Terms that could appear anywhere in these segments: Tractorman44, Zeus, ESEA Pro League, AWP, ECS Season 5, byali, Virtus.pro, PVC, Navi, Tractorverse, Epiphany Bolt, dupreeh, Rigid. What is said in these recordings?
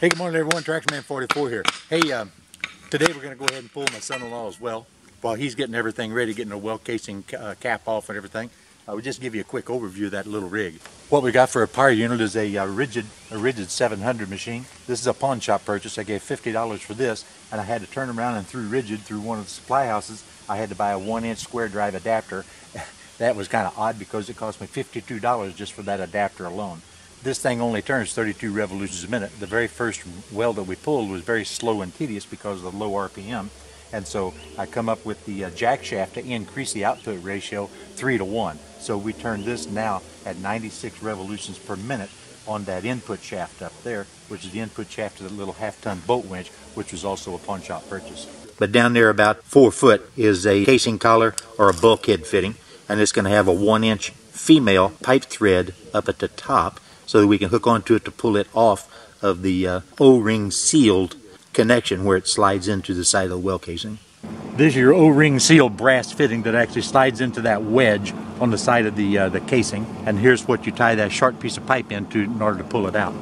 Hey, good morning everyone, Tractorman44 here. Hey, today we're going to go ahead and pull my son-in-law's well while he's getting everything ready, getting the well casing cap off and everything. I will just give you a quick overview of that little rig. What we got for a power unit is a rigid 700 machine. This is a pawn shop purchase. I gave $50 for this, and I had to turn them around and through Rigid, through one of the supply houses. I had to buy a 1-inch square drive adapter. That was kind of odd because it cost me $52 just for that adapter alone. This thing only turns 32 revolutions a minute. The very first well that we pulled was very slow and tedious because of the low RPM. And so I come up with the jack shaft to increase the output ratio 3 to 1. So we turn this now at 96 revolutions per minute on that input shaft up there, which is the input shaft to the little half-ton bolt winch, which was also a pawn shop purchase. But down there about 4 foot is a casing collar or a bulkhead fitting, and it's going to have a 1-inch female pipe thread up at the top, so that we can hook onto it to pull it off of the O-ring sealed connection where it slides into the side of the well casing. This is your O-ring sealed brass fitting that actually slides into that wedge on the side of the casing, and here's what you tie that sharp piece of pipe into in order to pull it out.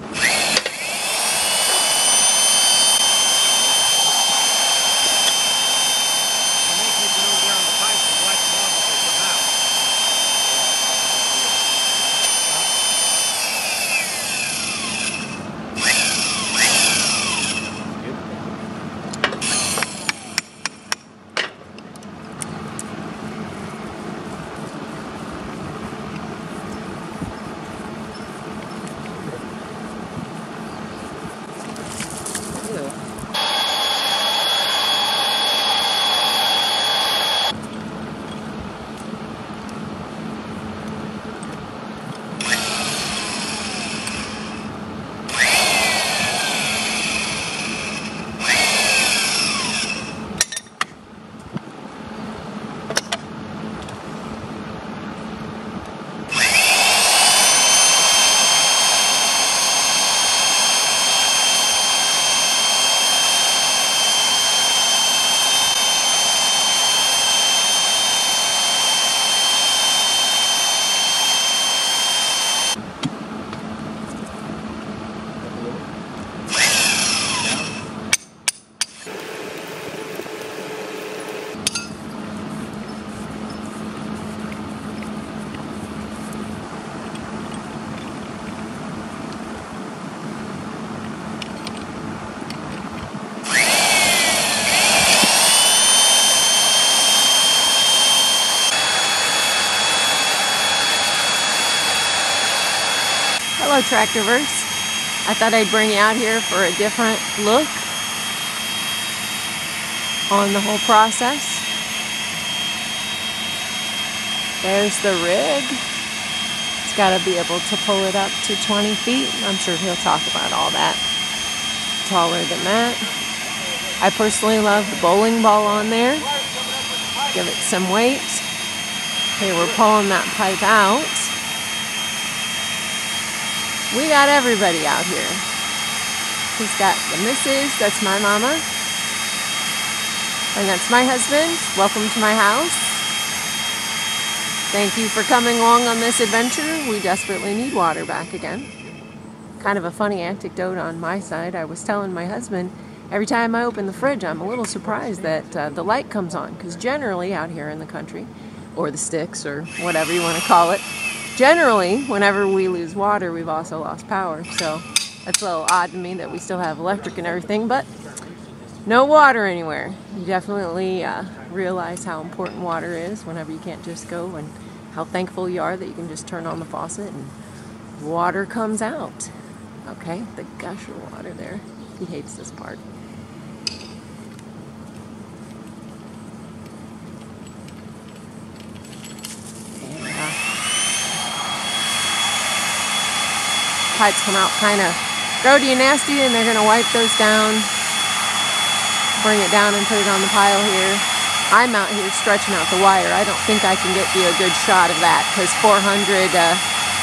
Hello Tractorverse. I thought I'd bring you out here for a different look on the whole process. There's the rig. It's got to be able to pull it up to 20 feet. I'm sure he'll talk about all that. Taller than that. I personally love the bowling ball on there. Give it some weight. Okay, we're pulling that pipe out. We got everybody out here. He's got the missus, that's my mama. And that's my husband. Welcome to my house. Thank you for coming along on this adventure. We desperately need water back again. Kind of a funny anecdote on my side. I was telling my husband, every time I open the fridge, I'm a little surprised that the light comes on. Because generally out here in the country, or the sticks, or whatever you want to call it, generally, whenever we lose water, we've also lost power, so that's a little odd to me that we still have electric and everything, but no water anywhere. You definitely realize how important water is whenever you can't just go, and how thankful you are that you can just turn on the faucet and water comes out. Okay, the gush of water there. He hates this part. Pipes come out kind of grody and nasty, and they're going to wipe those down, bring it down and put it on the pile here. I'm out here stretching out the wire. I don't think I can get you a good shot of that because 400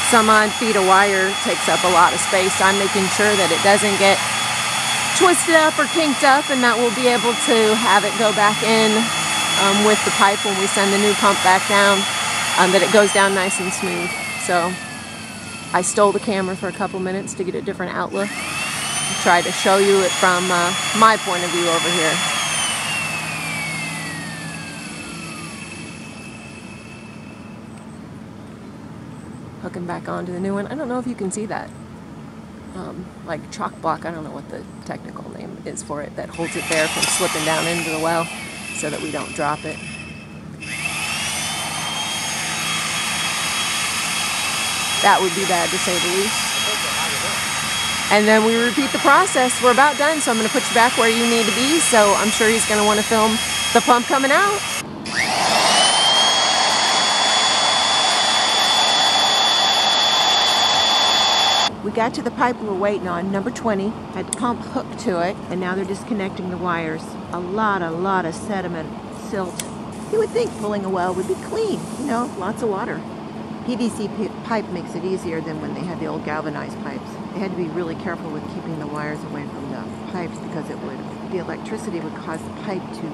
some odd feet of wire takes up a lot of space. I'm making sure that it doesn't get twisted up or kinked up, and that we'll be able to have it go back in with the pipe when we send the new pump back down, that it goes down nice and smooth. So I stole the camera for a couple minutes to get a different outlook. to try to show you it from my point of view over here. Hooking back onto the new one. I don't know if you can see that. Like chalk block, I don't know what the technical name is for it, that holds it there from slipping down into the well so that we don't drop it. That would be bad to say the least. And then we repeat the process. We're about done, so I'm going to put you back where you need to be. So I'm sure he's going to want to film the pump coming out. We got to the pipe we were waiting on, number 20. Had the pump hooked to it, and now they're disconnecting the wires. A lot of sediment, silt. You would think pulling a well would be clean, you know, lots of water. PVC pipe makes it easier than when they had the old galvanized pipes. They had to be really careful with keeping the wires away from the pipes because it would, the electricity would cause the pipe to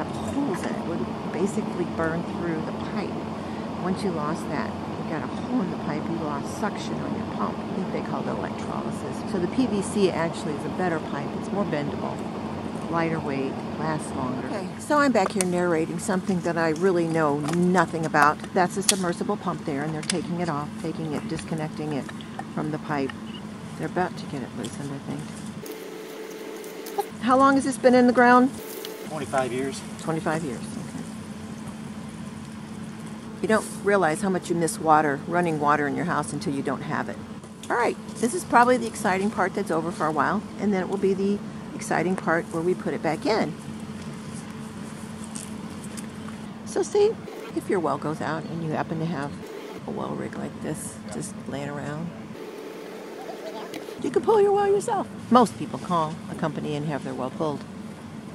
have holes in it. It would basically burn through the pipe. Once you lost that, you got a hole in the pipe, you lost suction on your pump. I think they called it electrolysis. So the PVC actually is a better pipe. It's more bendable, lighter weight, lasts longer. Okay, so I'm back here narrating something that I really know nothing about. That's a submersible pump there, and they're taking it off, taking it, disconnecting it from the pipe. They're about to get it loosened, I think. How long has this been in the ground? 25 years. 25 years, okay. You don't realize how much you miss water, running water in your house until you don't have it. All right, this is probably the exciting part that's over for a while, and then it will be the exciting part where we put it back in. So see, if your well goes out and you happen to have a well rig like this just laying around, you can pull your well yourself. Most people call a company and have their well pulled,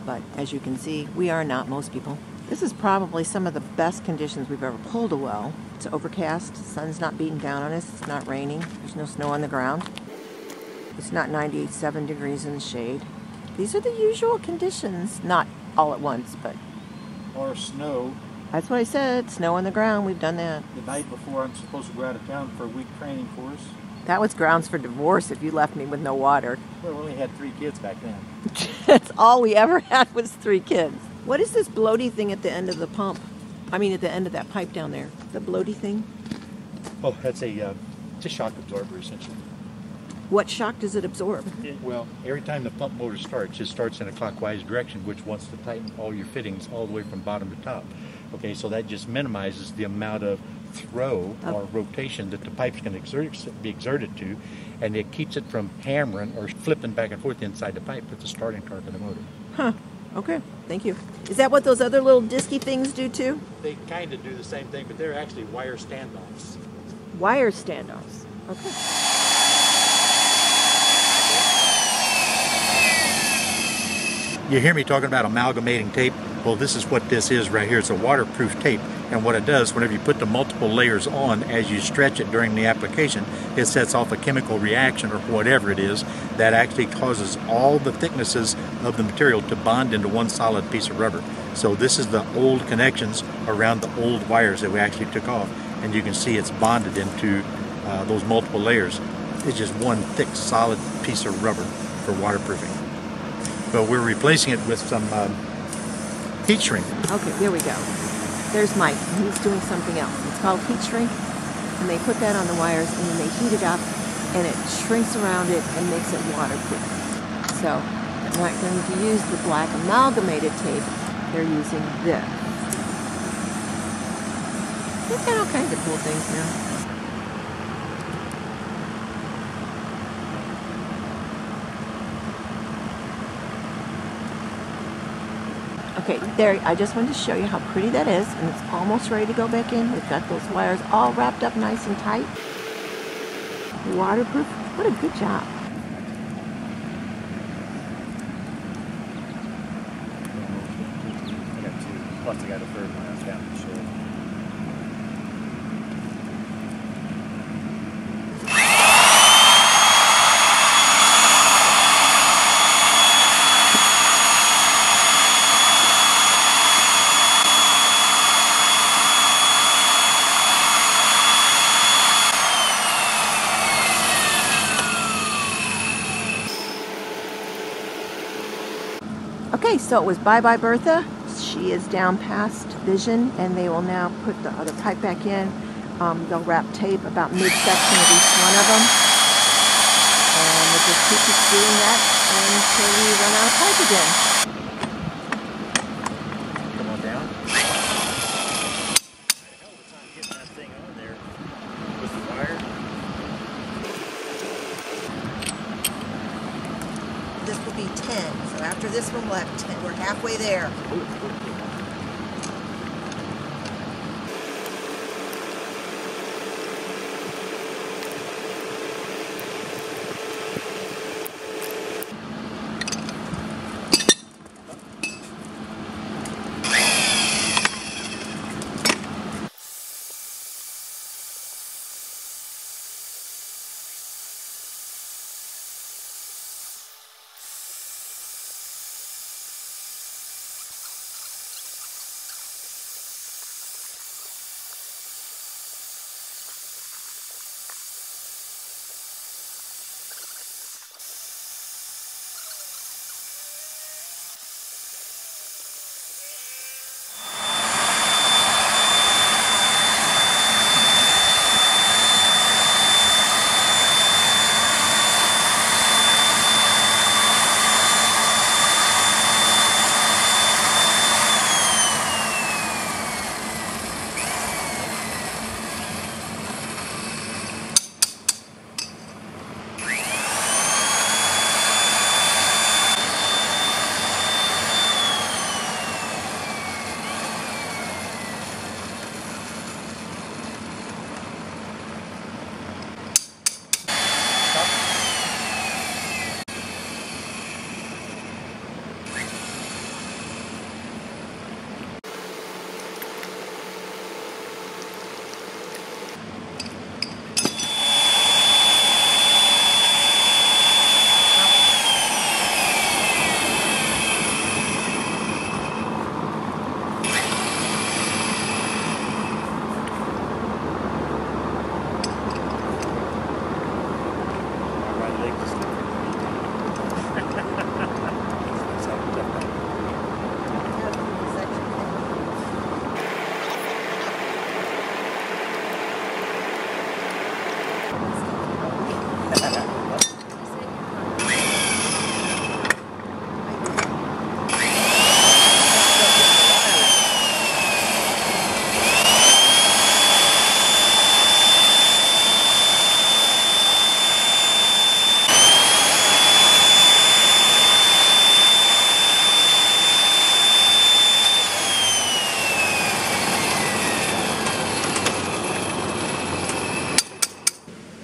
but as you can see, we are not most people. This is probably some of the best conditions we've ever pulled a well. It's overcast, the sun's not beating down on us, it's not raining, there's no snow on the ground, it's not 97 degrees in the shade. These are the usual conditions, not all at once, but... Or snow. That's what I said, snow on the ground, we've done that. The night before I'm supposed to go out of town for a week training course. That was grounds for divorce if you left me with no water. Well, we only had 3 kids back then. That's all we ever had was 3 kids. What is this bloaty thing at the end of the pump? I mean at the end of that pipe down there, the bloaty thing? Oh, that's a shock absorber essentially. What shock does it absorb? Well, every time the pump motor starts, it starts in a clockwise direction, which wants to tighten all your fittings all the way from bottom to top. Okay, so that just minimizes the amount of throw or rotation that the pipe's going to be exerted to, and it keeps it from hammering or flipping back and forth inside the pipe with the starting torque of the motor. Huh. Okay, thank you. Is that what those other little disky things do too? They kind of do the same thing, but they're actually wire standoffs. Wire standoffs. Okay. You hear me talking about amalgamating tape? Well, this is what this is right here. It's a waterproof tape. And what it does, whenever you put the multiple layers on as you stretch it during the application, it sets off a chemical reaction or whatever it is that actually causes all the thicknesses of the material to bond into one solid piece of rubber. So this is the old connections around the old wires that we actually took off. And you can see it's bonded into those multiple layers. It's just one thick, solid piece of rubber for waterproofing. But we're replacing it with some heat shrink. Okay, here we go. There's Mike, and he's doing something else. It's called heat shrink, and they put that on the wires, and then they heat it up, and it shrinks around it and makes it waterproof. So they're not going to use the black amalgamated tape, they're using this. They've got all kinds of cool things now. Okay, there, I just wanted to show you how pretty that is, and it's almost ready to go back in. We've got those wires all wrapped up nice and tight. Waterproof, what a good job. I got 2, plus I got a 3rd one, I was down for sure. Okay, so it was bye-bye Bertha. She is down past vision, and they will now put the other pipe back in. They'll wrap tape about midsection of each one of them. And we'll just keep doing that until we run out of pipe again. Come on down. Hell of a time getting that thing on there with the wire. This will be 10, so after this one we'll have 10. We're halfway there.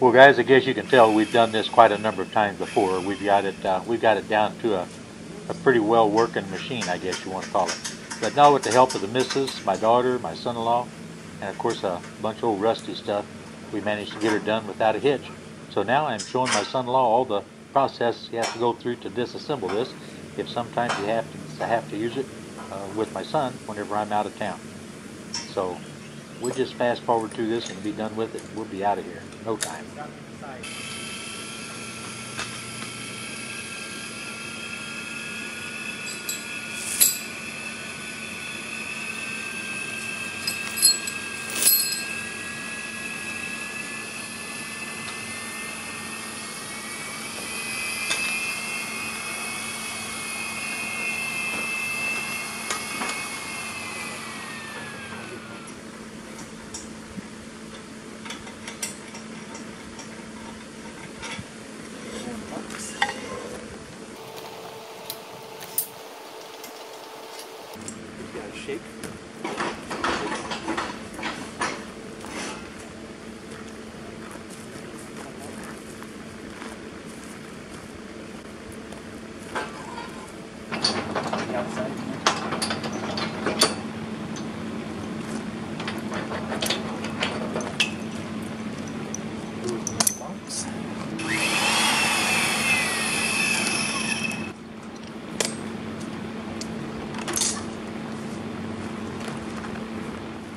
Well, guys, I guess you can tell we've done this quite a number of times before. We've got it down to a pretty well working machine, I guess you want to call it. But now with the help of the missus, my daughter, my son-in-law, and of course a bunch of old rusty stuff, we managed to get her done without a hitch. So now I'm showing my son-in-law all the process you have to go through to disassemble this. If sometimes you have to use it with my son whenever I'm out of town. So we'll just fast forward through this and be done with it. We'll be out of here in no time.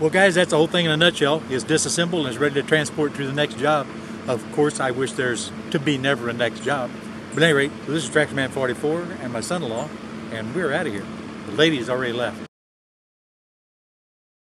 Well, guys, that's the whole thing in a nutshell. It's disassembled and it's ready to transport to the next job. Of course, I wish there's to be never a next job. But at any rate, this is Tractorman44 and my son-in-law. and we're out of here. The lady's already left.